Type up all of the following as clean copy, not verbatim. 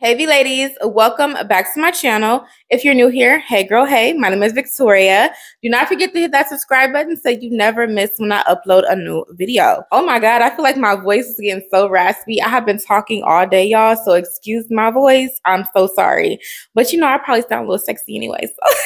Hey ladies, welcome back to my channel. If you're new here, hey girl, hey, my name is Victoria. Do not forget to hit that subscribe button so you never miss when I upload a new video. Oh my God, I feel like my voice is getting so raspy. I have been talking all day, y'all, so excuse my voice. I'm so sorry. But you know, I probably sound a little sexy anyway, so.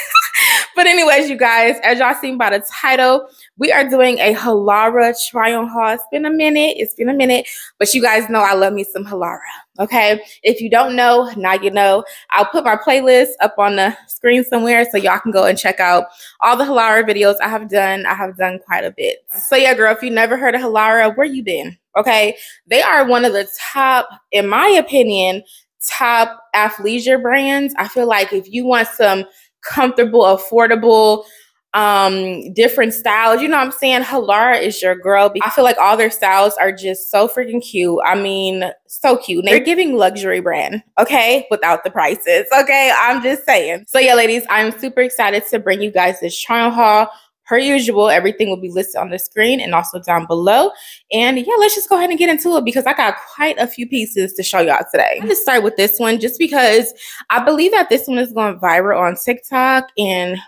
But anyways, you guys, as y'all seen by the title, we are doing a Halara try on haul. It's been a minute, but you guys know I love me some Halara. Okay, if you don't know, now you know. I'll put my playlist up on the screen somewhere so y'all can go and check out all the Halara videos I have done. I have done quite a bit. So yeah, girl, if you never heard of Halara, where you been? Okay, they are one of the top, in my opinion, top athleisure brands. I feel like if you want some comfortable, affordable, different styles, you know what I'm saying, Halara is your girl. I feel like all their styles are just so freaking cute. I mean, so cute. They're giving luxury brand, okay, without the prices, okay? I'm just saying. So yeah, ladies, I'm super excited to bring you guys this try on haul. Per usual, everything will be listed on the screen and also down below. And yeah, let's just go ahead and get into it because I got quite a few pieces to show y'all today. I'm gonna start with this one just because I believe that this one is going viral on TikTok. And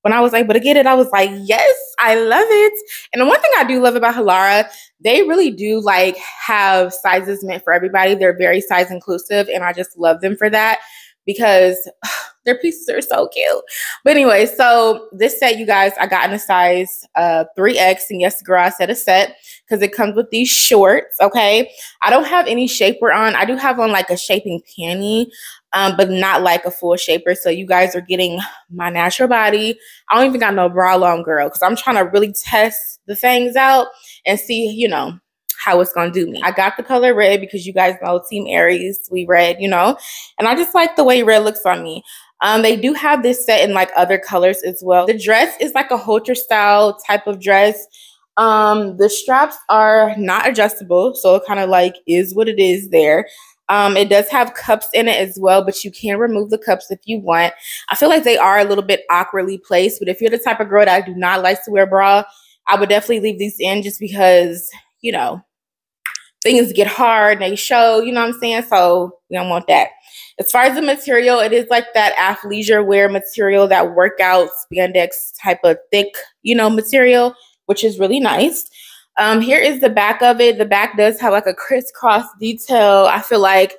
when I was able to get it, I was like, yes, I love it. And the one thing I do love about Halara, they really do like have sizes meant for everybody. They're very size inclusive and I just love them for that because their pieces are so cute. But anyway, so this set, you guys, I got in a size 3X. And yes, girl, I said a set because it comes with these shorts, okay? I don't have any shaper on. I do have on like a shaping panty, but not like a full shaper. So you guys are getting my natural body. I don't even got no bra on, girl, because I'm trying to really test the things out and see, you know, how it's gonna do me. I got the color red because you guys know Team Aries, we red, you know, and I just like the way red looks on me. They do have this set in like other colors as well. The dress is like a halter style type of dress. The straps are not adjustable, so it kind of like is what it is there. It does have cups in it as well, but you can remove the cups if you want. I feel like they are a little bit awkwardly placed, but if you're the type of girl that I do not like to wear bra, I would definitely leave these in just because, you know, things get hard and they show, you know what I'm saying? So we don't want that. As far as the material, it is like that athleisure wear material, that workout spandex type of thick, you know, material, which is really nice. Here is the back of it. The back does have like a crisscross detail. I feel like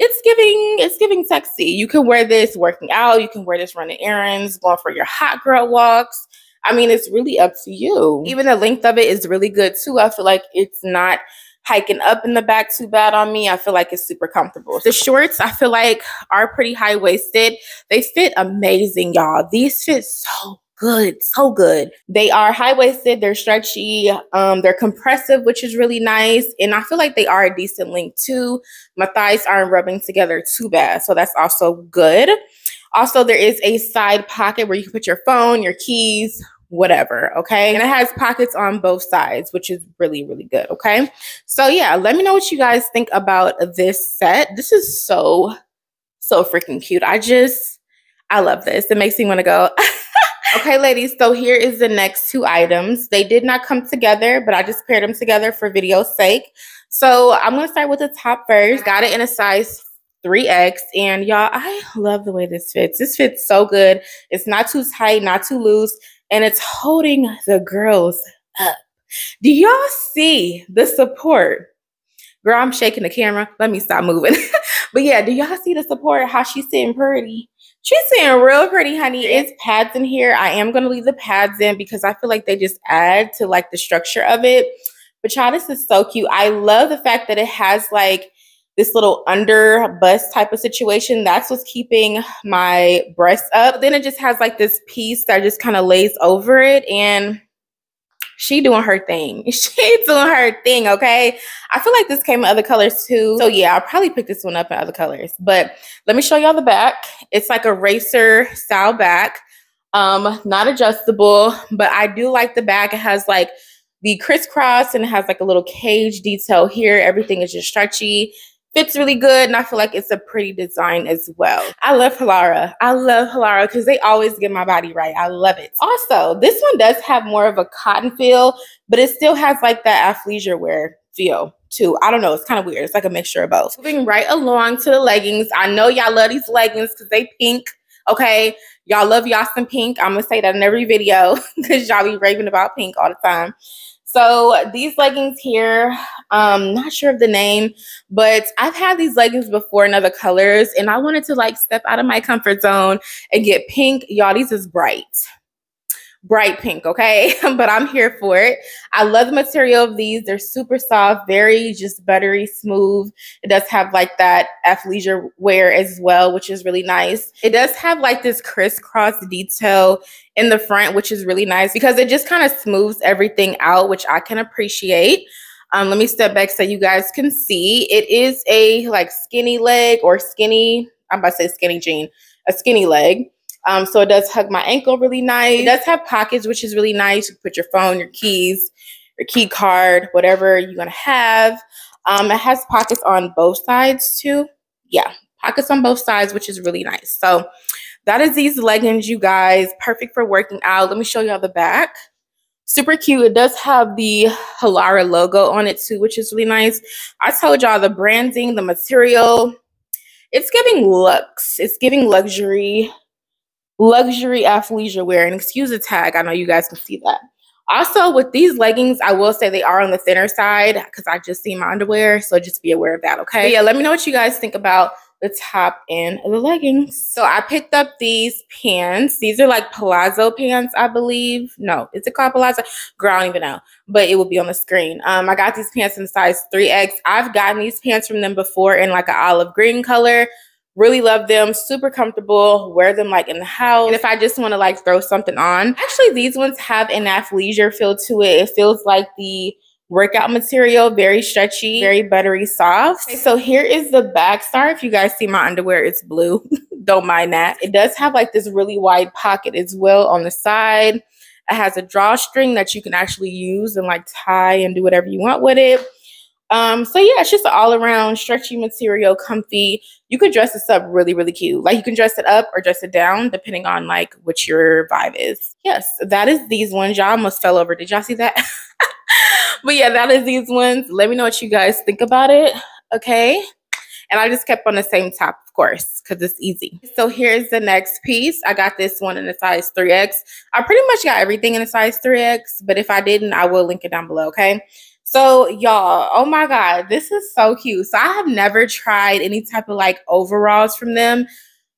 it's giving sexy. You can wear this working out. You can wear this running errands, going for your hot girl walks. I mean, it's really up to you. Even the length of it is really good too. I feel like it's not hiking up in the back too bad on me. I feel like it's super comfortable. The shorts, I feel like, are pretty high-waisted. They fit amazing, y'all. These fit so good, so good. They are high-waisted. They're stretchy. They're compressive, which is really nice. And I feel like they are a decent length, too. My thighs aren't rubbing together too bad, so that's also good. Also, there is a side pocket where you can put your phone, your keys, whatever, okay? And it has pockets on both sides, which is really, really good, okay? So yeah, let me know what you guys think about this set. This is so, so freaking cute. I love this. It makes me want to go. Okay, ladies, so here is the next two items. They did not come together, but I just paired them together for video's sake. So I'm going to start with the top first. Got it in a size 3X, and y'all, I love the way this fits. This fits so good. It's not too tight, not too loose. And it's holding the girls up. Do y'all see the support? Girl, I'm shaking the camera. Let me stop moving. But yeah, do y'all see the support? How she's sitting pretty. She's sitting real pretty, honey. It's pads in here. I am going to leave the pads in because I feel like they just add to like the structure of it. But y'all, this is so cute. I love the fact that it has like this little under bust type of situation. That's what's keeping my breasts up. Then it just has like this piece that just kind of lays over it, and she doing her thing. She doing her thing, okay? I feel like this came in other colors too. So yeah, I'll probably pick this one up in other colors. But let me show y'all the back. It's like a racer style back. Not adjustable, but I do like the back. It has like the crisscross and it has like a little cage detail here. Everything is just stretchy. Fits really good, and I feel like it's a pretty design as well. I love Halara. I love Halara because they always get my body right. I love it. Also, this one does have more of a cotton feel, but it still has like that athleisure wear feel too. I don't know. It's kind of weird. It's like a mixture of both. Moving right along to the leggings. I know y'all love these leggings because they pink. Okay. Y'all love y'all some pink. I'm going to say that in every video because y'all be raving about pink all the time. So these leggings here, not sure of the name, but I've had these leggings before in other colors, and I wanted to like step out of my comfort zone and get pink. Y'all, these is bright pink, okay? But I'm here for it. I love the material of these. They're super soft, very just buttery smooth. It does have like that athleisure wear as well, which is really nice. It does have like this crisscross detail in the front, which is really nice because it just kind of smooths everything out, which I can appreciate. Let me step back so you guys can see. It is a like skinny leg or skinny, I'm about to say skinny jean, a skinny leg. So it does hug my ankle really nice. It does have pockets, which is really nice. You can put your phone, your keys, your key card, whatever you're going to have. It has pockets on both sides too. Yeah, pockets on both sides, which is really nice. So that is these leggings, you guys. Perfect for working out. Let me show y'all the back. Super cute. It does have the Halara logo on it too, which is really nice. I told y'all the branding, the material. It's giving luxe. It's giving luxury athleisure wear. And excuse the tag. I know you guys can see that. Also, with these leggings, I will say they are on the thinner side because I just seen my underwear. So just be aware of that, okay? But yeah, let me know what you guys think about the top and the leggings. So I picked up these pants. These are like palazzo pants, I believe. No, is it called palazzo? Girl, I don't even know, but it will be on the screen. I got these pants in size 3X. I've gotten these pants from them before in like an olive green color. Really love them. Super comfortable. Wear them like in the house. And if I just want to like throw something on. Actually, these ones have an athleisure feel to it. It feels like the workout material, very stretchy, very buttery soft. Okay, so here is the back. Sorry if you guys see my underwear, it's blue. Don't mind that. It does have like this really wide pocket as well on the side. It has a drawstring that you can actually use and like tie and do whatever you want with it. So yeah, it's just an all-around stretchy material, comfy. You could dress this up really, really cute. Like you can dress it up or dress it down depending on like what your vibe is. Yes, that is these ones. Y'all almost fell over. Did y'all see that? But yeah, that is these ones. Let me know what you guys think about it, okay? And I just kept on the same top, of course, because it's easy. So here's the next piece. I got this one in a size 3X. I pretty much got everything in a size 3X, but if I didn't, I will link it down below, okay? So y'all, oh my God, this is so cute. So I have never tried any type of like overalls from them.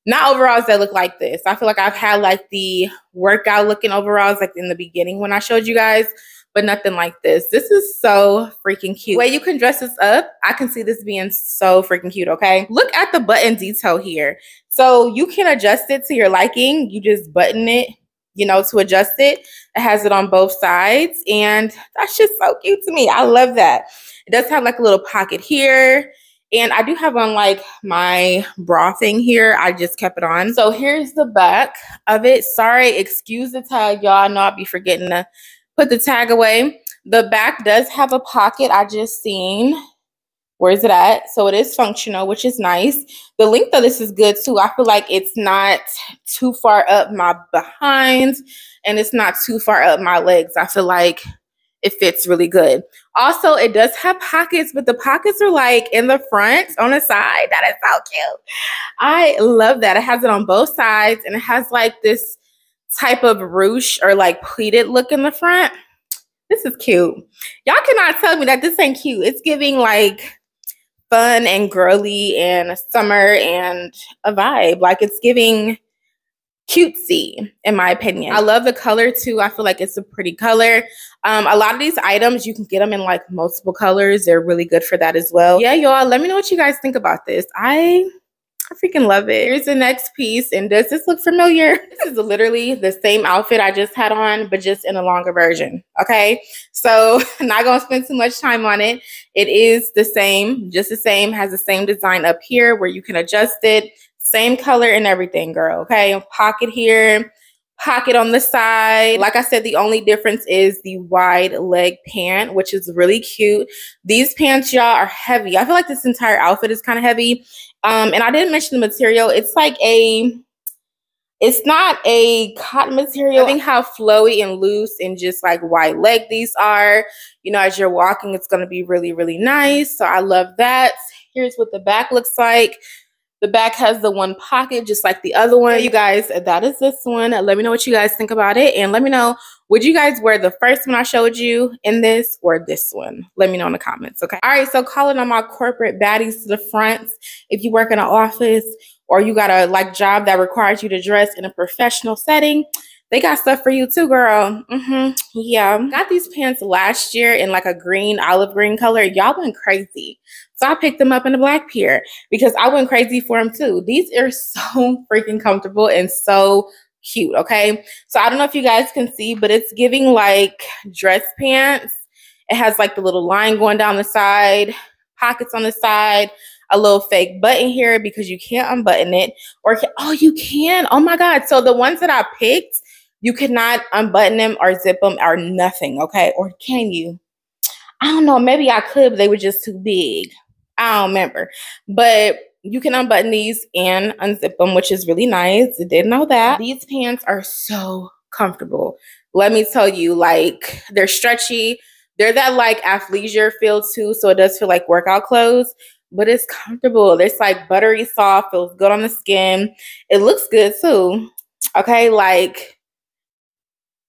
Not overalls that look like this. I feel like I've had like the workout looking overalls like in the beginning when I showed you guys, but nothing like this. This is so freaking cute. The way you can dress this up, I can see this being so freaking cute, okay? Look at the button detail here. So you can adjust it to your liking. You just button it, you know, to adjust it. It has it on both sides, and that's just so cute to me. I love that. It does have like a little pocket here, and I do have on like my bra thing here. I just kept it on. So here's the back of it. Sorry, excuse the tag, y'all. I know I'll be forgetting to put the tag away. The back does have a pocket. I just seen. Where is it at? So it is functional, which is nice. The length of this is good too. I feel like it's not too far up my behind and it's not too far up my legs. I feel like it fits really good. Also, it does have pockets, but the pockets are like in the front on the side. That is so cute. I love that. It has it on both sides, and it has like this type of ruche or like pleated look in the front. This is cute. Y'all cannot tell me that this ain't cute. It's giving like fun and girly and summer and a vibe. Like it's giving cutesy, in my opinion. I love the color too. I feel like it's a pretty color. A lot of these items, you can get them in like multiple colors. They're really good for that as well. Yeah, y'all, let me know what you guys think about this. I freaking love it. Here's the next piece. And does this look familiar? This is literally the same outfit I just had on, but just in a longer version. Okay. So I'm not going to spend too much time on it. It is the same, just the same, has the same design up here where you can adjust it. Same color and everything, girl. Okay. Pocket here, pocket on the side. Like I said, the only difference is the wide leg pant, which is really cute. These pants, y'all, are heavy. I feel like this entire outfit is kind of heavy. And I didn't mention the material. It's like a, It's not a cotton material. I think how flowy and loose and just like wide leg these are, you know, as you're walking, it's going to be really, really nice. So I love that. Here's what the back looks like. The back has the one pocket, just like the other one. You guys, that is this one. Let me know what you guys think about it. And let me know, would you guys wear the first one I showed you in this or this one? Let me know in the comments, okay? All right, so calling on my corporate baddies to the front. If you work in an office or you got a like job that requires you to dress in a professional setting, they got stuff for you too, girl. Yeah. Got these pants last year in like a green, olive green color. Y'all went crazy. So I picked them up in a black pair because I went crazy for them too. These are so freaking comfortable and so cute, okay? So I don't know if you guys can see, but it's giving like dress pants. It has like the little line going down the side, pockets on the side, a little fake button here because you can't unbutton it. Or, oh, you can. Oh my God. So the ones that I picked, you could not unbutton them or zip them or nothing, okay? Or can you? I don't know. Maybe I could, but they were just too big. I don't remember. But you can unbutton these and unzip them, which is really nice. I didn't know that. These pants are so comfortable. Let me tell you, like, they're stretchy. They're that, like, athleisure feel, too, so it does feel like workout clothes. But it's comfortable. It's, like, buttery soft. Feels good on the skin. It looks good, too. Okay, like...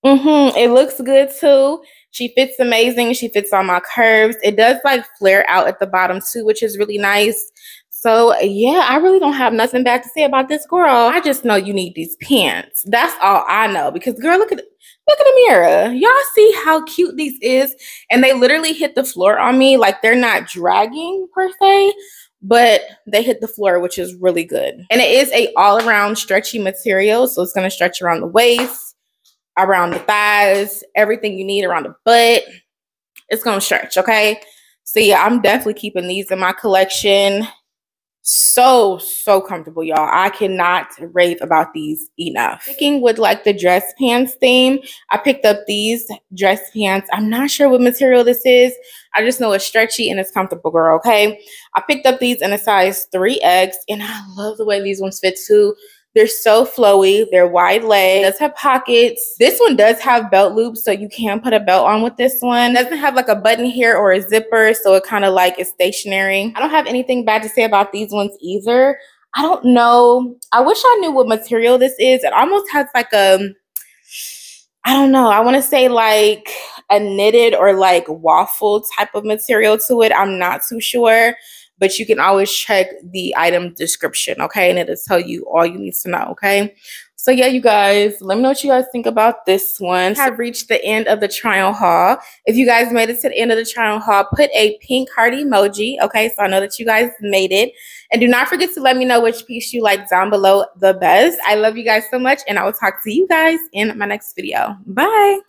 It looks good too. She fits amazing. She fits on my curves. It does like flare out at the bottom too, which is really nice. So yeah, I really don't have nothing bad to say about this girl. I just know you need these pants. That's all I know because girl, look at the mirror. Y'all see how cute these is? And they literally hit the floor on me. Like they're not dragging per se, but they hit the floor, which is really good. And it is a all around stretchy material. So it's going to stretch around the waist, around the thighs, everything you need around the butt. It's gonna stretch, okay? So yeah, I'm definitely keeping these in my collection. So comfortable, y'all. I cannot rave about these enough. Sticking with like the dress pants theme, I picked up these dress pants. I'm not sure what material this is. I just know it's stretchy and it's comfortable, girl, okay? I picked up these in a size 3X, and I love the way these ones fit too. They're so flowy. They're wide leg. It does have pockets. This one does have belt loops, so you can put a belt on with this one. It doesn't have like a button here or a zipper, so it kind of like is stationary. I don't have anything bad to say about these ones either. I don't know. I wish I knew what material this is. It almost has like a, I don't know. I want to say like a knitted or like waffle type of material to it. I'm not too sure. But you can always check the item description, okay? And it'll tell you all you need to know, okay? So, yeah, you guys, let me know what you guys think about this one. I've reached the end of the trial haul. If you guys made it to the end of the trial haul, put a pink heart emoji, okay? So I know that you guys made it. And do not forget to let me know which piece you like down below the best. I love you guys so much, and I will talk to you guys in my next video. Bye.